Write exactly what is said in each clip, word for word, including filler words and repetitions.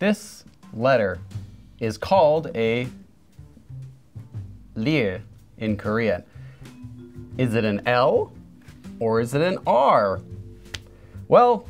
This letter is called a 리을 in Korean. Is it an L or is it an R? Well,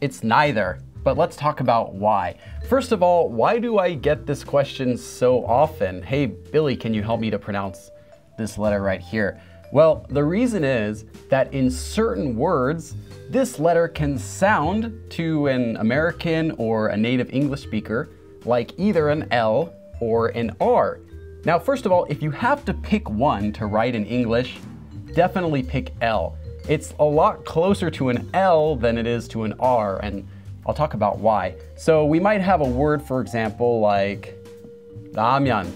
it's neither, but let's talk about why. First of all, why do I get this question so often? Hey, Billy, can you help me to pronounce this letter right here? Well, the reason is that in certain words, this letter can sound to an American or a native English speaker like either an L or an R. Now, first of all, if you have to pick one to write in English, definitely pick L. It's a lot closer to an L than it is to an R, and I'll talk about why. So we might have a word, for example, like ramyeon,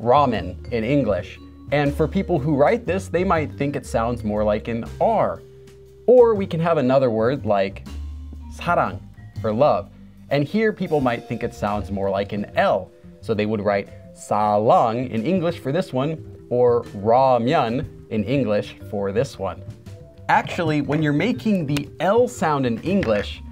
ramen in English. And for people who write this, they might think it sounds more like an R. Or we can have another word like sarang, for love. And here people might think it sounds more like an L. So they would write sarang in English for this one, or ramyeon in English for this one. Actually, when you're making the L sound in English,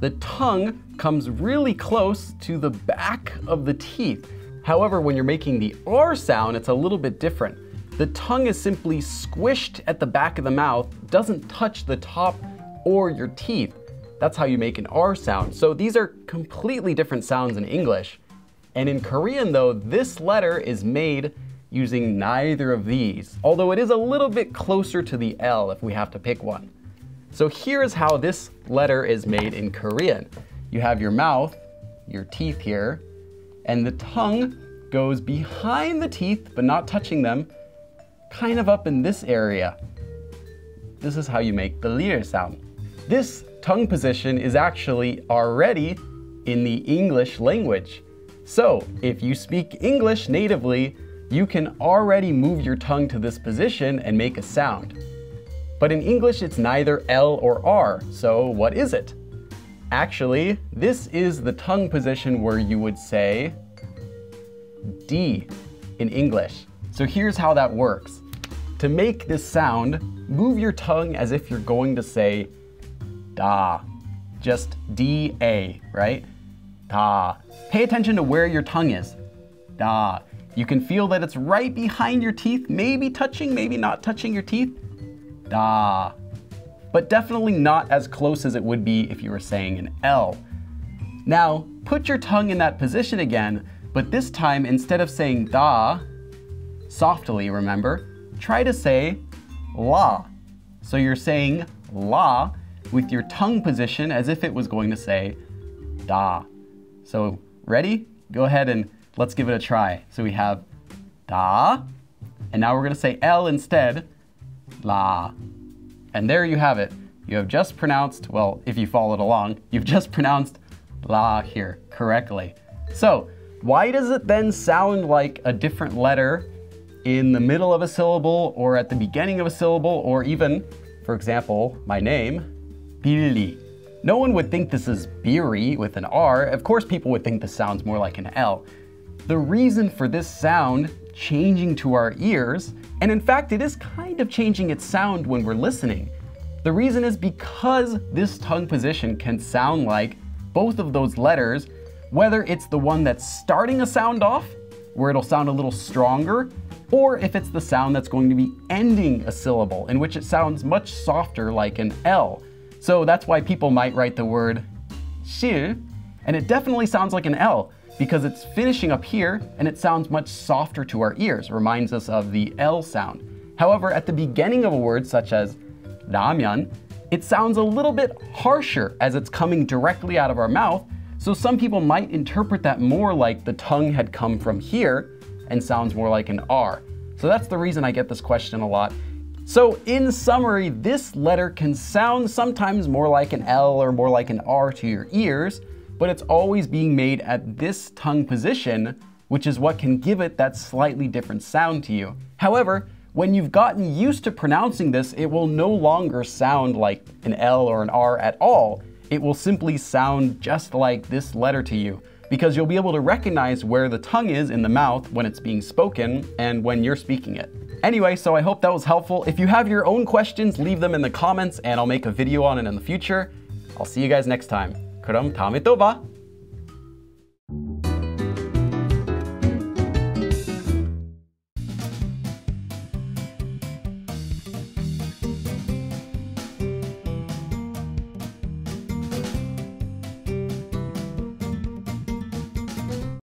the tongue comes really close to the back of the teeth. However, when you're making the R sound, it's a little bit different. The tongue is simply squished at the back of the mouth, doesn't touch the top or your teeth. That's how you make an R sound. So these are completely different sounds in English. And in Korean though, this letter is made using neither of these, although it is a little bit closer to the L if we have to pick one. So here's how this letter is made in Korean. You have your mouth, your teeth here, and the tongue goes behind the teeth, but not touching them, kind of up in this area. This is how you make the 리을 sound. This tongue position is actually already in the English language. So if you speak English natively, you can already move your tongue to this position and make a sound. But in English, it's neither L or R, so what is it? Actually, this is the tongue position where you would say D in English. So here's how that works. To make this sound, move your tongue as if you're going to say da, just D A, right? Da. Pay attention to where your tongue is. Da. You can feel that it's right behind your teeth, maybe touching, maybe not touching your teeth. Da. But definitely not as close as it would be if you were saying an L. Now, put your tongue in that position again, but this time, instead of saying da, softly, remember, try to say la. So you're saying la with your tongue position as if it was going to say da. So ready? Go ahead and let's give it a try. So we have da, and now we're gonna say L instead, la. And there you have it. You have just pronounced, well, if you followed along, you've just pronounced la here correctly. So why does it then sound like a different letter in the middle of a syllable or at the beginning of a syllable, or even, for example, my name, Billy? No one would think this is Biri with an R. Of course, people would think this sounds more like an L. The reason for this sound changing to our ears, and in fact, it is kind of changing its sound when we're listening. The reason is because this tongue position can sound like both of those letters, whether it's the one that's starting a sound off, where it'll sound a little stronger, or if it's the sound that's going to be ending a syllable, in which it sounds much softer like an L. So that's why people might write the word 실, and it definitely sounds like an L, because it's finishing up here and it sounds much softer to our ears, reminds us of the L sound. However, at the beginning of a word such as ramyeon, it sounds a little bit harsher as it's coming directly out of our mouth, so some people might interpret that more like the tongue had come from here and sounds more like an R. So that's the reason I get this question a lot. So in summary, this letter can sound sometimes more like an L or more like an R to your ears, but it's always being made at this tongue position, which is what can give it that slightly different sound to you. However, when you've gotten used to pronouncing this, it will no longer sound like an L or an R at all. It will simply sound just like this letter to you, because you'll be able to recognize where the tongue is in the mouth when it's being spoken and when you're speaking it. Anyway, so I hope that was helpful. If you have your own questions, leave them in the comments and I'll make a video on it in the future. I'll see you guys next time. 그럼 다음에 또 봐.